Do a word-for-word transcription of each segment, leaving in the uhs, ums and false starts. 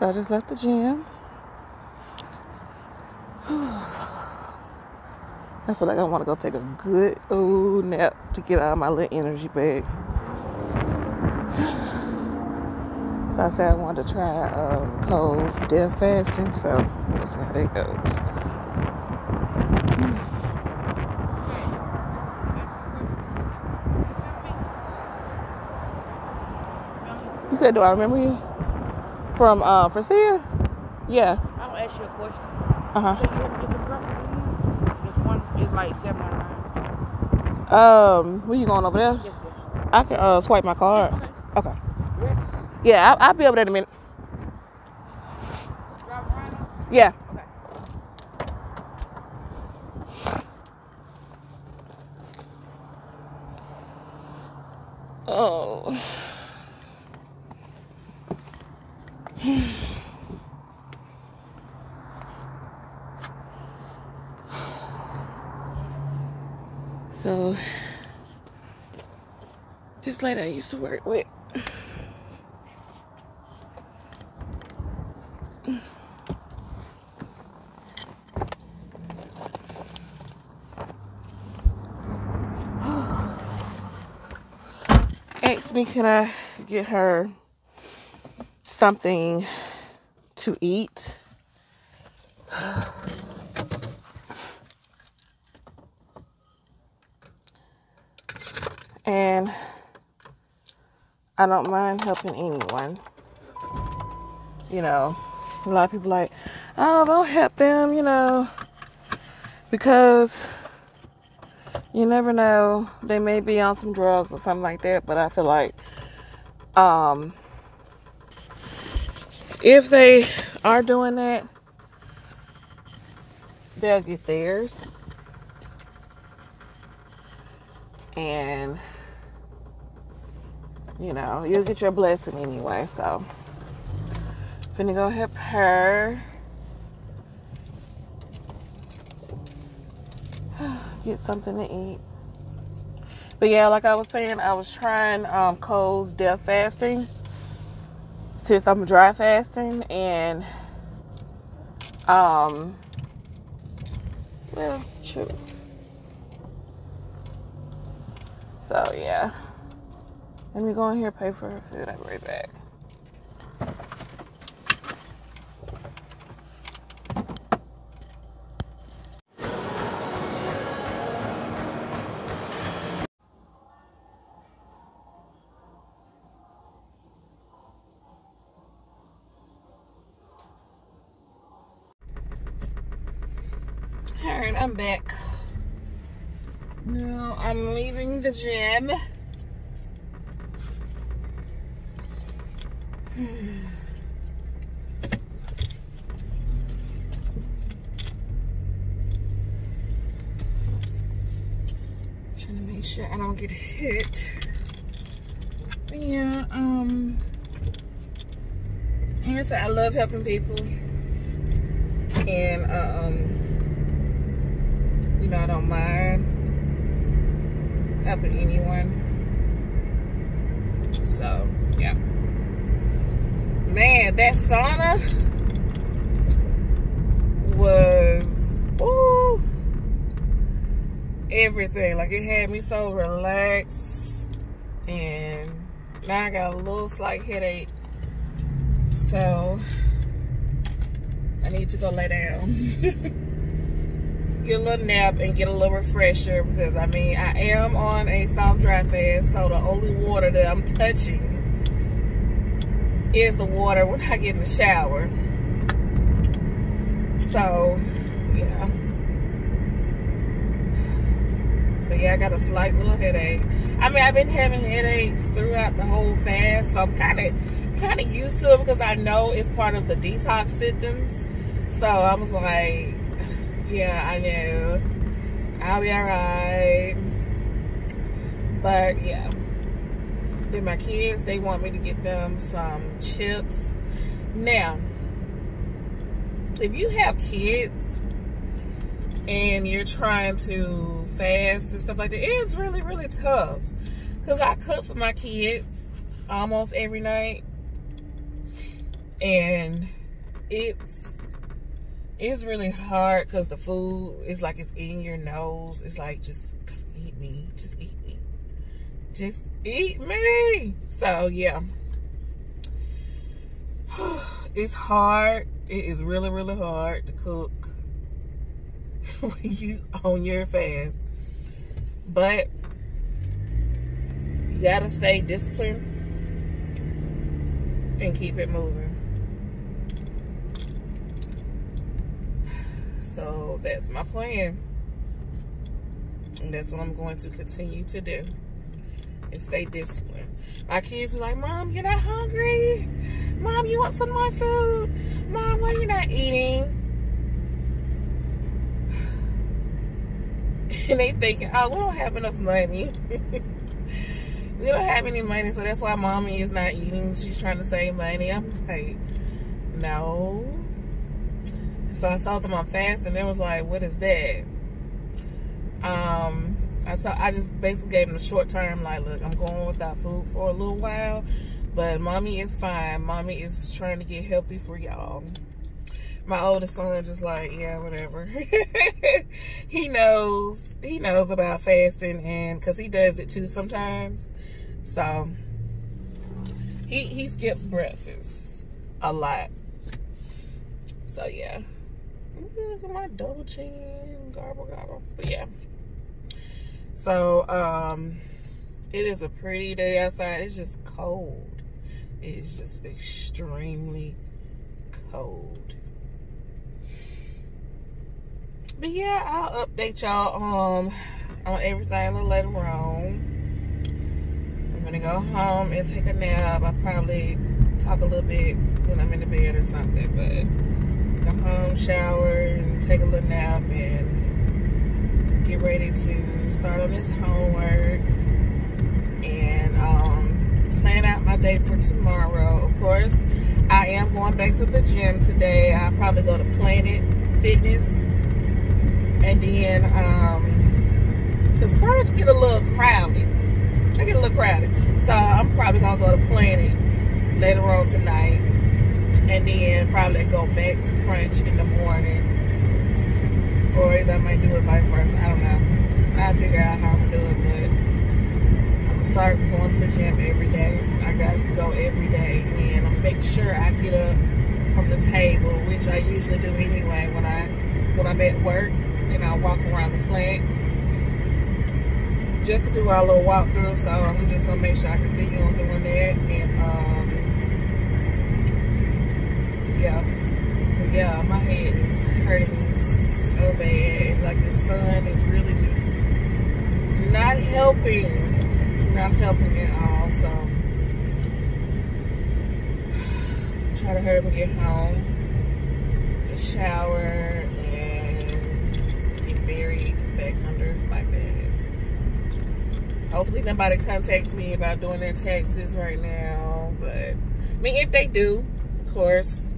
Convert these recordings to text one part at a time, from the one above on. So I just left the gym. I feel like I want to go take a good old nap to get out of my little energy bag. So I said I wanted to try um, Cole's death fasting, so we'll see how that goes. You said, do I remember you? From uh, Francia? Yeah. I'm going to ask you a question. Uh-huh. Do you want to get some breakfast this morning? This one is like seven ninety-nine. Um, where you going over there? Yes, yes. I can uh, swipe my card. Yeah, okay. Okay. Yeah, I'll, I'll be over there in a minute. Yeah. Okay. Oh. So, this lady I used to work with. Asked me, can I get her something to eat? And I don't mind helping anyone. You know, a lot of people like, oh, don't help them, you know, because you never know, they may be on some drugs or something like that. But I feel like um, if they are doing that, they'll get theirs. And, you know, you'll get your blessing anyway. So, finna go help her get something to eat. But yeah, like I was saying, I was trying um, Cole's death fasting since I'm dry fasting, and um, well, shoot. So yeah, let me go in here, pay for her food. I'll be right back. Alright, I'm back. Now I'm leaving the gym. I'm trying to make sure I don't get hit. But yeah, um, like I said, I love helping people, and um. you know, I don't mind helping anyone. So, yeah. Man, that sauna was, ooh, everything. Like, it had me so relaxed. And now I got a little slight headache. So, I need to go lay down. Get a little nap and get a little refresher, because I mean, I am on a soft dry fast, so the only water that I'm touching is the water when I get in the shower. So yeah, so yeah, I got a slight little headache. I mean, I've been having headaches throughout the whole fast, so I'm kind of kind of used to it, because I know it's part of the detox symptoms. So I was like, yeah, I know, I'll be alright. But yeah, then my kids, they want me to get them some chips. Now, if you have kids and you're trying to fast and stuff like that, it's really, really tough. Because I cook for my kids almost every night. and it's it's really hard because the food is like it's in your nose. It's like, just eat me, just eat me, just eat me. So yeah, it's hard. It is really, really hard to cook when you on your fast, but you gotta stay disciplined and keep it moving. So that's my plan, and that's what I'm going to continue to do, and stay disciplined. My kids be like, Mom, you're not hungry? Mom, you want some more food? Mom, why you not eating? And they thinking, oh, we don't have enough money. We don't have any money, so that's why Mommy is not eating. She's trying to save money. I'm like, no. So I told them I'm fasting. They was like, what is that? Um, I, I just basically gave them a short term, like, look, I'm going without food for a little while, but Mommy is fine. Mommy is trying to get healthy for y'all. My oldest son just like, yeah, whatever. He knows. He knows about fasting, and because he does it too sometimes. So he he skips breakfast a lot. So yeah. Ooh, look at my double chin. Garble, garble. But yeah. So um, it is a pretty day outside. It's just cold. It's just extremely cold. But yeah, I'll update y'all um, on everything a little later on. I'm going to go home and take a nap. I'll probably talk a little bit when I'm in the bed or something. But come home, shower, and take a little nap, and get ready to start on this homework. And um, plan out my day for tomorrow. Of course, I am going back to the gym today. I'll probably go to Planet Fitness. And then, um, because crowds get a little crowded. They get a little crowded. So, I'm probably going to go to Planet later on tonight. And then, probably go back to Crunch in the morning. Or either I might do it vice versa. I don't know. I'll figure out how I'm going to do it. But I'm going to start going to the gym every day. I got to go every day. And I'm going to make sure I get up from the table, which I usually do anyway when, I, when I'm at work. And I walk around the plant just to do our little walkthrough. So I'm just gonna make sure I continue on doing that. And um, yeah, yeah, my head is hurting so bad. Like the sun is really just not helping, not helping at all. So try to hurry up and get home, just shower. Buried back under my bed. Hopefully nobody contacts me about doing their taxes right now, but I mean, if they do, of course,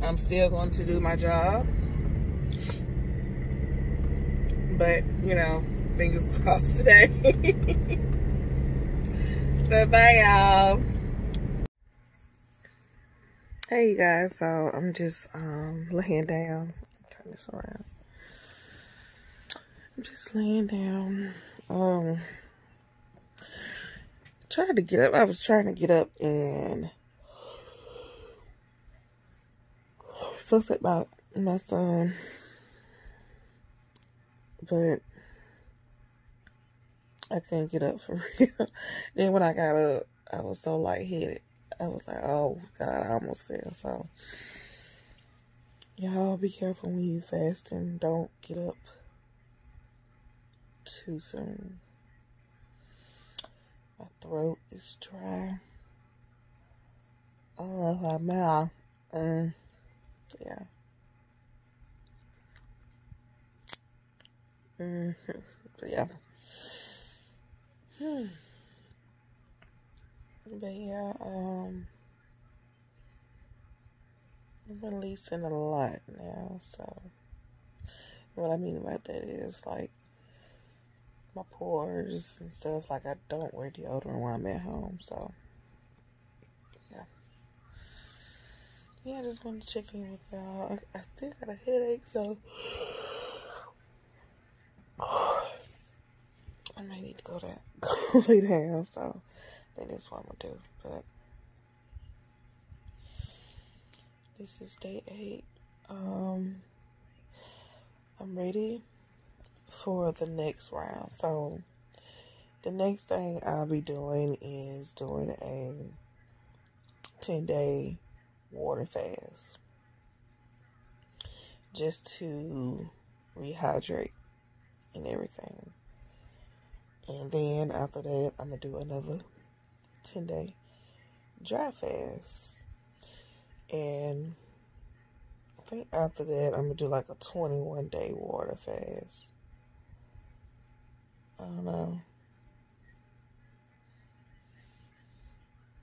I'm still going to do my job. But you know, fingers crossed today. So bye, y'all. Hey, you guys. So I'm just um laying down. Turn this around. Just laying down. Um, tried to get up. I was trying to get up and fuss about my son, but I couldn't get up for real. Then when I got up, I was so lightheaded. I was like, "Oh God, I almost fell." So, y'all be careful when you fast and don't get up too soon. My throat is dry. Oh, my mouth. Mm, yeah. Mm, yeah. Hmm. But yeah, um, I'm releasing a lot now. So, what I mean by that is, like, my pores and stuff, like I don't wear deodorant when I'm at home, so yeah. yeah, I just wanted to check in with y'all. I still got a headache, so I may need to go down, go lay down. So I think that's what I'm gonna do. But this is day eight. Um, I'm ready for the next round. So the next thing I'll be doing is doing a ten day water fast just to rehydrate and everything. And then after that, I'm going to do another ten day dry fast. And I think after that, I'm going to do like a twenty-one day water fast. I don't know.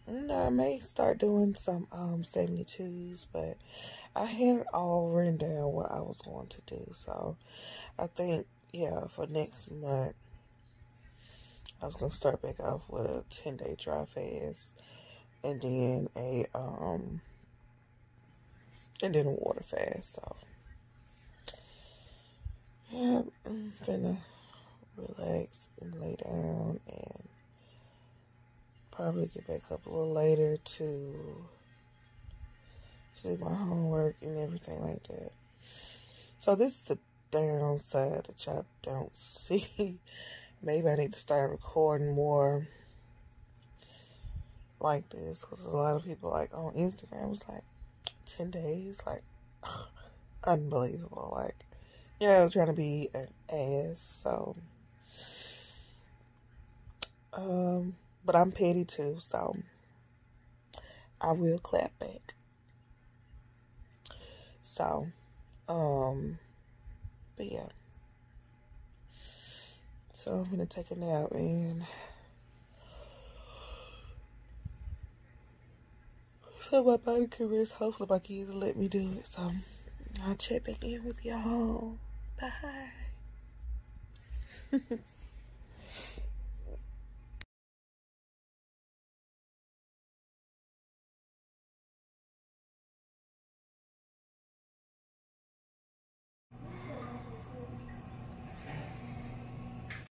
No, I may start doing some um seventy-twos, but I had it all written down what I was going to do. So I think, yeah, for next month, I was going to start back off with a ten day dry fast and then a, um, and then a water fast. So, yeah, I'm finna relax and lay down and probably get back up a little later to do my homework and everything like that. So this is the downside that y'all don't see. Maybe I need to start recording more like this, because a lot of people like on Instagram was like ten days, like unbelievable, like, you know, trying to be an ass. So um but I'm petty too, so I will clap back. So, um, but yeah. So I'm gonna take a nap and so my body can rest. Hopefully my kids will let me do it. So I'll check back in with y'all. Bye.